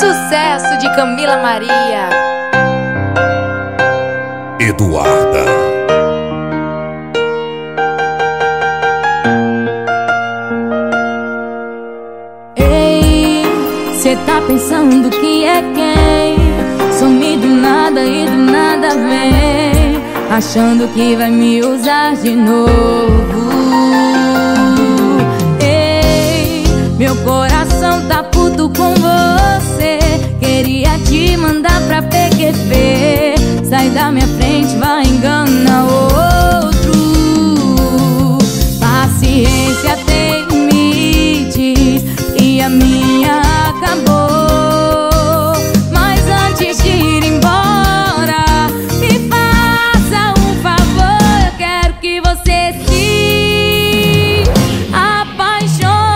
Sucesso de Camila Maria Eduarda. Ei, cê tá pensando que é quem? Some do nada e do nada vem, achando que vai me usar de novo. Ei, meu coração tá puto com você, queria te mandar pra PQP. Sai da minha frente, vai enganar outro. Paciência tem limites e a minha acabou. Mas antes de ir embora, me faça um favor. Eu quero que você se apaixone.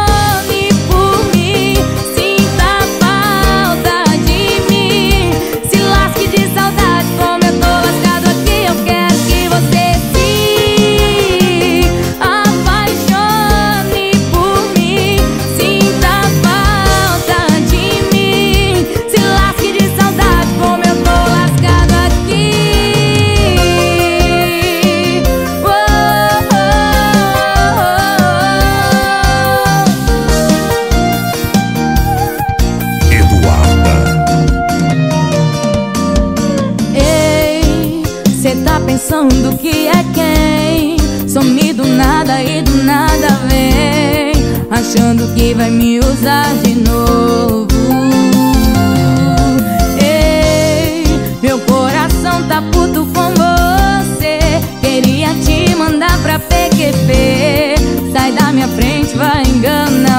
Pensando que é quem? Some do nada e do nada vem, achando que vai me usar de novo. Ei, meu coração tá puto com você, queria te mandar pra PQP. Sai da minha frente, vai enganar.